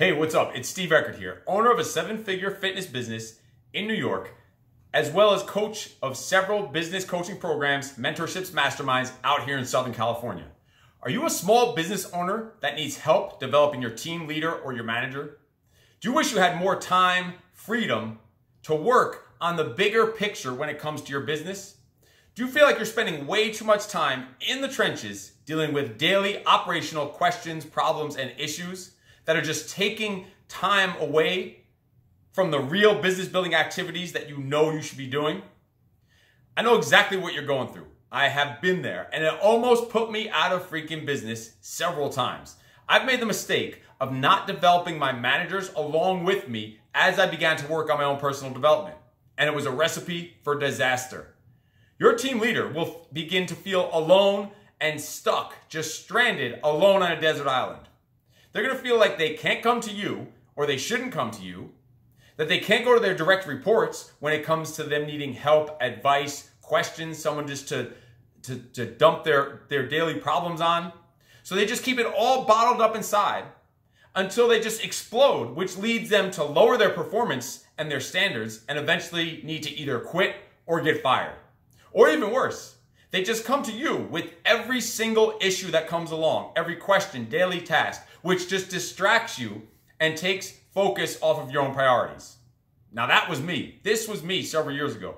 Hey, what's up? It's Steve Eckert here, owner of a seven-figure fitness business in New York, as well as coach of several business coaching programs, mentorships, masterminds out here in Southern California. Are you a small business owner that needs help developing your team leader or your manager? Do you wish you had more time, freedom to work on the bigger picture when it comes to your business? Do you feel like you're spending way too much time in the trenches dealing with daily operational questions, problems, and issues that are just taking time away from the real business building activities that you know you should be doing? I know exactly what you're going through. I have been there, and it almost put me out of freaking business several times. I've made the mistake of not developing my managers along with me as I began to work on my own personal development, and it was a recipe for disaster. Your team leader will begin to feel alone and stuck, just stranded alone on a desert island. They're going to feel like they can't come to you, or they shouldn't come to you, that they can't go to their direct reports when it comes to them needing help, advice, questions, someone just to dump their daily problems on. So they just keep it all bottled up inside until they just explode, which leads them to lower their performance and their standards and eventually need to either quit or get fired. Or even worse, they just come to you with every single issue that comes along, every question, daily task, which just distracts you and takes focus off of your own priorities. Now that was me. This was me several years ago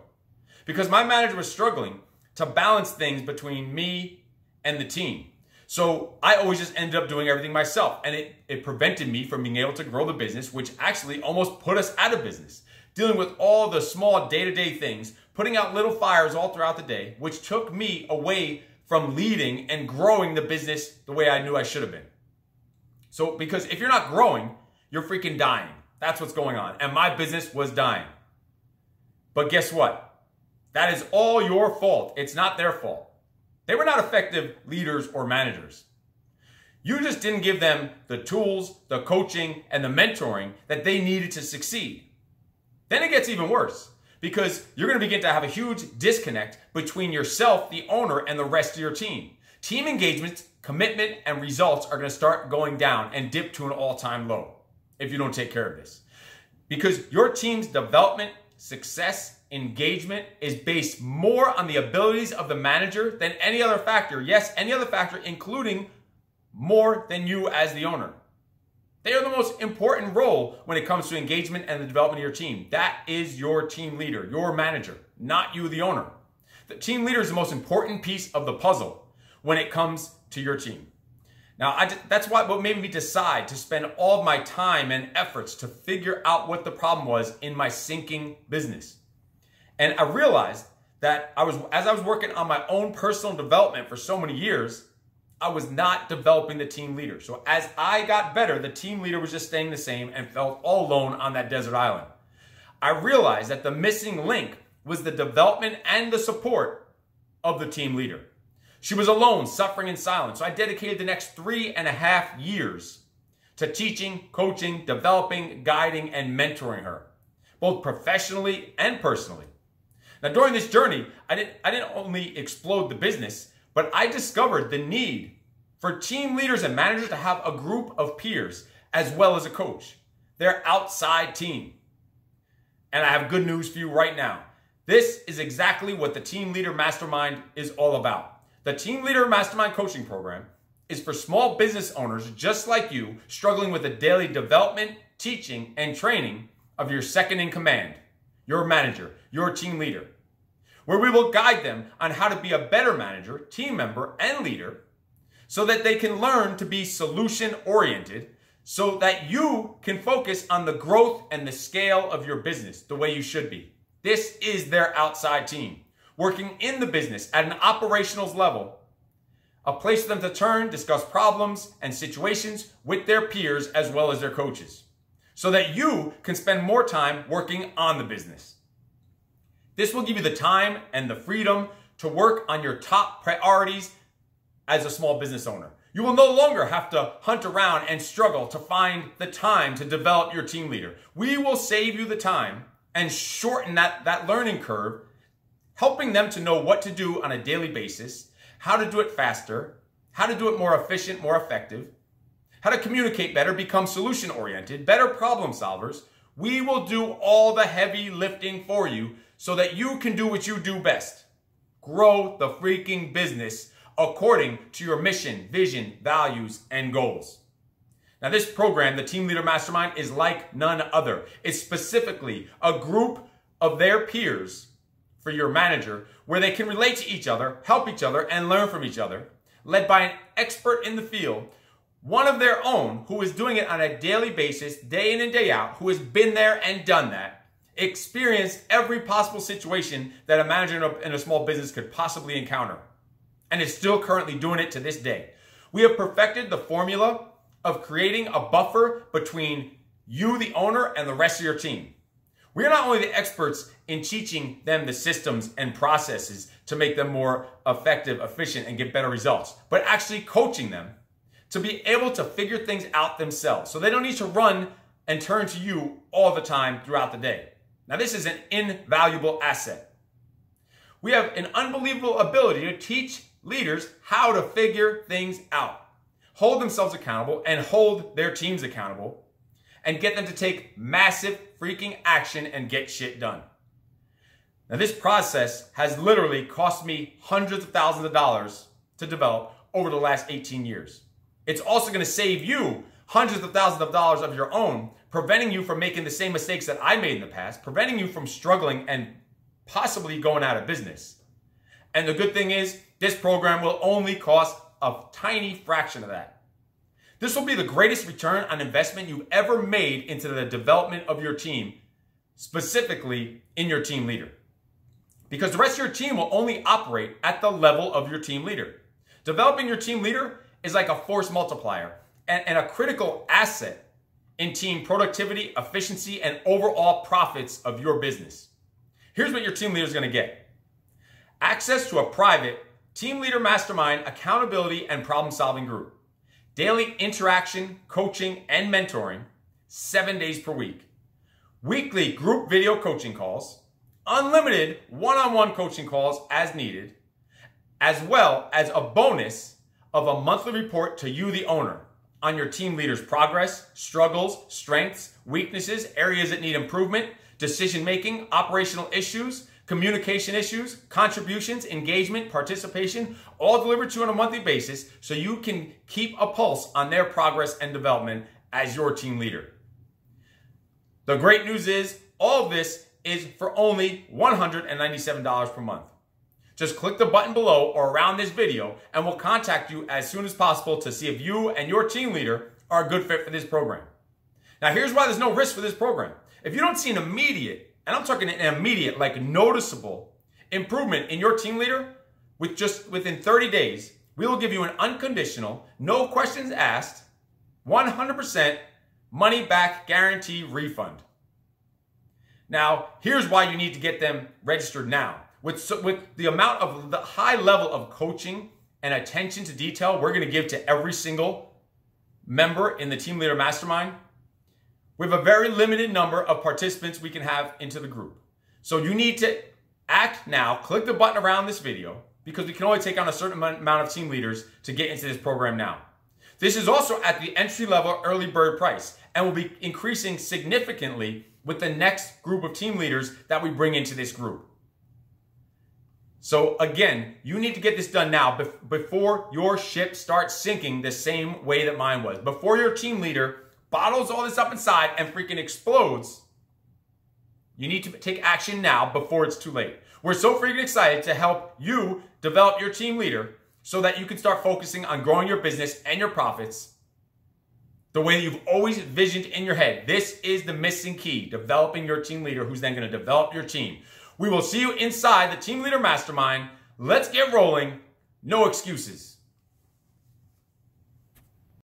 because my manager was struggling to balance things between me and the team. So I always just ended up doing everything myself, and it prevented me from being able to grow the business, which actually almost put us out of business. Dealing with all the small day-to-day things, putting out little fires all throughout the day, which took me away from leading and growing the business the way I knew I should have been. So, because if you're not growing, you're freaking dying. That's what's going on. And my business was dying. But guess what? That is all your fault. It's not their fault. They were not effective leaders or managers. You just didn't give them the tools, the coaching, and the mentoring that they needed to succeed. Then it gets even worse because you're going to begin to have a huge disconnect between yourself, the owner, and the rest of your team. Team engagement, commitment, and results are going to start going down and dip to an all-time low if you don't take care of this. Because your team's development, success, engagement is based more on the abilities of the manager than any other factor. Yes, any other factor, including more than you as the owner. They are the most important role when it comes to engagement and the development of your team. That is your team leader, your manager, not you, the owner. The team leader is the most important piece of the puzzle when it comes to your team. Now, that's what made me decide to spend all of my time and efforts to figure out what the problem was in my sinking business. And I realized that as I was working on my own personal development for so many years, I was not developing the team leader. So as I got better, the team leader was just staying the same and felt all alone on that desert island. I realized that the missing link was the development and the support of the team leader. She was alone, suffering in silence. So I dedicated the next 3.5 years to teaching, coaching, developing, guiding, and mentoring her, both professionally and personally. Now, during this journey, I didn't only explode the business, but I discovered the need for team leaders and managers to have a group of peers as well as a coach, their outside team. And I have good news for you right now. This is exactly what the Team Leader Mastermind is all about. The Team Leader Mastermind coaching program is for small business owners just like you, struggling with the daily development, teaching, and training of your second in command, your manager, your team leader, where we will guide them on how to be a better manager, team member, and leader so that they can learn to be solution-oriented so that you can focus on the growth and the scale of your business the way you should be. This is their outside team, working in the business at an operationals level, a place for them to turn, discuss problems and situations with their peers as well as their coaches so that you can spend more time working on the business. This will give you the time and the freedom to work on your top priorities as a small business owner. You will no longer have to hunt around and struggle to find the time to develop your team leader. We will save you the time and shorten that learning curve, helping them to know what to do on a daily basis, how to do it faster, how to do it more efficient, more effective, how to communicate better, become solution-oriented, better problem solvers. We will do all the heavy lifting for you so that you can do what you do best. Grow the freaking business according to your mission, vision, values, and goals. Now, this program, the Team Leader Mastermind, is like none other. It's specifically a group of their peers for your manager where they can relate to each other, help each other, and learn from each other, led by an expert in the field, one of their own, who is doing it on a daily basis, day in and day out, who has been there and done that, experienced every possible situation that a manager in a small business could possibly encounter, and is still currently doing it to this day. We have perfected the formula of creating a buffer between you, the owner, and the rest of your team. We are not only the experts in teaching them the systems and processes to make them more effective, efficient, and get better results, but actually coaching them to be able to figure things out themselves. So they don't need to run and turn to you all the time throughout the day. Now, this is an invaluable asset. We have an unbelievable ability to teach leaders how to figure things out, hold themselves accountable, and hold their teams accountable, and get them to take massive freaking action and get shit done. Now, this process has literally cost me hundreds of thousands of dollars to develop over the last 18 years. It's also going to save you hundreds of thousands of dollars of your own, preventing you from making the same mistakes that I made in the past, preventing you from struggling and possibly going out of business. And the good thing is, this program will only cost a tiny fraction of that. This will be the greatest return on investment you've ever made into the development of your team, specifically in your team leader. Because the rest of your team will only operate at the level of your team leader. Developing your team leader is like a force multiplier and a critical asset in team productivity, efficiency, and overall profits of your business. Here's what your team leader is going to get. Access to a private Team Leader Mastermind accountability and problem-solving group. Daily interaction, coaching, and mentoring, 7 days per week. Weekly group video coaching calls. Unlimited one-on-one coaching calls as needed. As well as a bonus of a monthly report to you, the owner, on your team leader's progress, struggles, strengths, weaknesses, areas that need improvement, decision-making, operational issues, communication issues, contributions, engagement, participation, all delivered to you on a monthly basis so you can keep a pulse on their progress and development as your team leader. The great news is all of this is for only $197 per month. Just click the button below or around this video and we'll contact you as soon as possible to see if you and your team leader are a good fit for this program. Now, here's why there's no risk for this program. If you don't see an immediate, and I'm talking an immediate, like noticeable improvement in your team leader within 30 days, we will give you an unconditional, no questions asked, 100% money back guarantee refund. Now, here's why you need to get them registered now. With the amount of the high level of coaching and attention to detail we're going to give to every single member in the Team Leader Mastermind, we have a very limited number of participants we can have into the group. So you need to act now, click the button around this video, because we can only take on a certain amount of team leaders to get into this program now. This is also at the entry-level early bird price and will be increasing significantly with the next group of team leaders that we bring into this group. So again, you need to get this done now before your ship starts sinking the same way that mine was, before your team leader bottles all this up inside and freaking explodes. You need to take action now before it's too late. We're so freaking excited to help you develop your team leader so that you can start focusing on growing your business and your profits the way that you've always envisioned in your head. This is the missing key, developing your team leader who's then going to develop your team. We will see you inside the Team Leader Mastermind. Let's get rolling. No excuses.